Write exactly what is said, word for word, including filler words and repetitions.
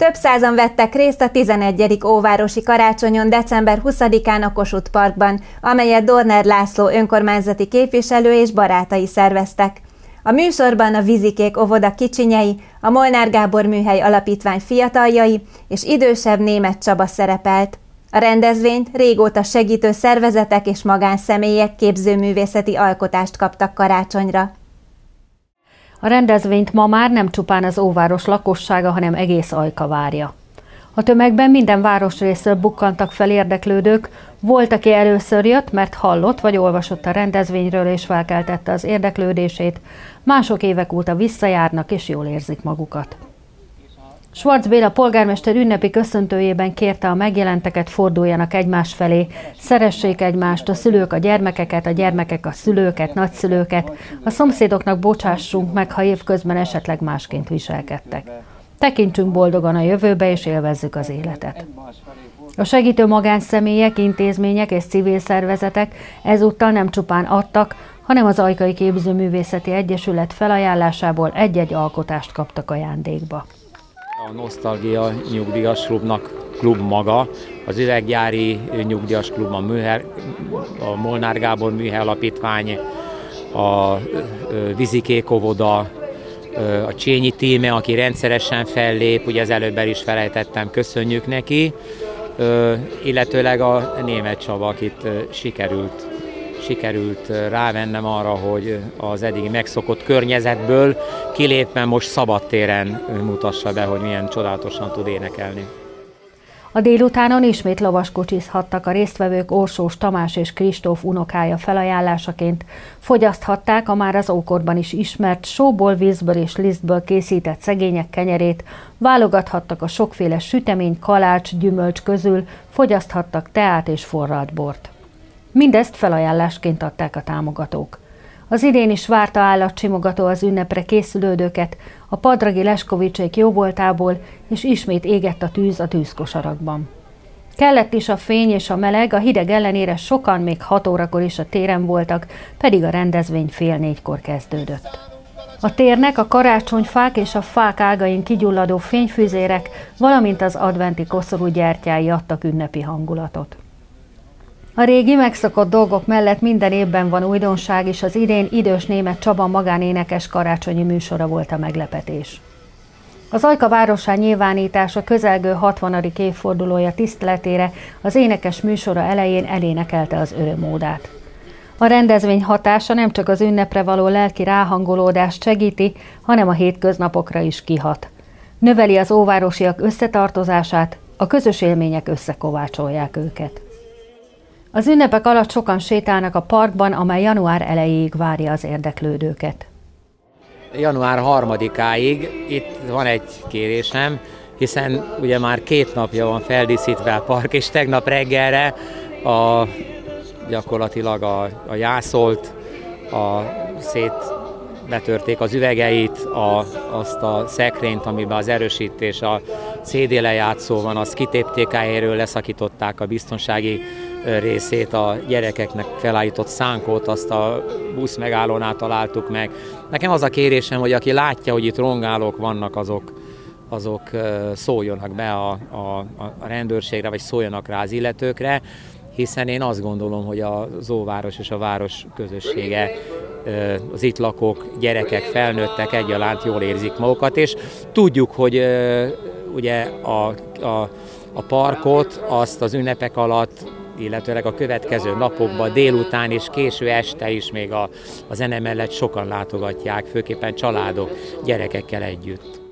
Több százan vettek részt a tizenegyedik óvárosi karácsonyon december huszadikán a Kossuth Parkban, amelyet Dorner László önkormányzati képviselő és barátai szerveztek. A műsorban a Vizikék Óvoda kicsinyei, a Molnár Gábor Műhely Alapítvány fiataljai és idősebb Németh Csaba szerepelt. A rendezvényt régóta segítő szervezetek és magánszemélyek képzőművészeti alkotást kaptak karácsonyra. A rendezvényt ma már nem csupán az óváros lakossága, hanem egész Ajka várja. A tömegben minden városrészről bukkantak fel érdeklődők, volt, aki először jött, mert hallott vagy olvasott a rendezvényről és felkeltette az érdeklődését, mások évek óta visszajárnak és jól érzik magukat. Schwartz Béla polgármester ünnepi köszöntőjében kérte a megjelenteket, forduljanak egymás felé, szeressék egymást, a szülők a gyermekeket, a gyermekek a szülőket, nagyszülőket, a szomszédoknak bocsássunk meg, ha évközben esetleg másként viselkedtek. Tekintsünk boldogan a jövőbe és élvezzük az életet. A segítő magánszemélyek, intézmények és civil szervezetek ezúttal nem csupán adtak, hanem az Ajkai Képzőművészeti Egyesület felajánlásából egy-egy alkotást kaptak ajándékba. A Nosztalgia Nyugdíjas Klubnak klub maga, az Üveggyári Nyugdíjas Klub, a, műhely, a Molnár Gábor Műhely Alapítvány, a Vizikék Óvoda, a Csényi Tíme, aki rendszeresen fellép, ugye az előbb el is felejtettem, köszönjük neki, illetőleg a Németh Csaba, akit sikerült, sikerült rávennem arra, hogy az eddig megszokott környezetből kilépve most szabadtéren mutassa be, hogy milyen csodálatosan tud énekelni. A délutánon ismét lovaskocsizhattak a résztvevők Orsós Tamás és Kristóf unokája felajánlásaként. Fogyaszthatták a már az ókorban is ismert sóból, vízből és lisztből készített szegények kenyerét, válogathattak a sokféle sütemény, kalács, gyümölcs közül, fogyaszthattak teát és forralt bort. Mindezt felajánlásként adták a támogatók. Az idén is várta állatsimogató az ünnepre készülődőket, a padragi Leskovicsék jóvoltából, és ismét égett a tűz a tűzkosarakban. Kellett is a fény és a meleg, a hideg ellenére sokan még hat órakor is a téren voltak, pedig a rendezvény fél négykor kezdődött. A térnek a karácsonyfák és a fák ágain kigyulladó fényfűzérek, valamint az adventi koszorú gyertyái adtak ünnepi hangulatot. A régi megszokott dolgok mellett minden évben van újdonság, és az idén idős Németh Csaba magánénekes karácsonyi műsora volt a meglepetés. Az Ajka városá nyilvánítása közelgő hatvanadik évfordulója tiszteletére az énekes műsora elején elénekelte az örömódát. A rendezvény hatása nem csak az ünnepre való lelki ráhangolódást segíti, hanem a hétköznapokra is kihat. Növeli az óvárosiak összetartozását, a közös élmények összekovácsolják őket. Az ünnepek alatt sokan sétálnak a parkban, amely január elejéig várja az érdeklődőket. január harmadikáig itt van egy kérésem, hiszen ugye már két napja van feldíszítve a park, és tegnap reggelre a, gyakorlatilag a, a jászolt, a szét betörték az üvegeit, a, azt a szekrényt, amiben az erősítés, a cé dé lejátszó van, azt kitépték helyéről, leszakították a biztonsági részét, a gyerekeknek felállított szánkót, azt a busz megállónál találtuk meg. Nekem az a kérésem, hogy aki látja, hogy itt rongálók vannak, azok, azok szóljanak be a, a, a rendőrségre, vagy szóljanak rá az illetőkre, hiszen én azt gondolom, hogy az óváros és a város közössége, az itt lakók, gyerekek, felnőttek egyaránt jól érzik magukat, és tudjuk, hogy ugye a, a, a parkot azt az ünnepek alatt, illetőleg a következő napokban, délután és késő este is még a, a zene mellett sokan látogatják, főképpen családok, gyerekekkel együtt.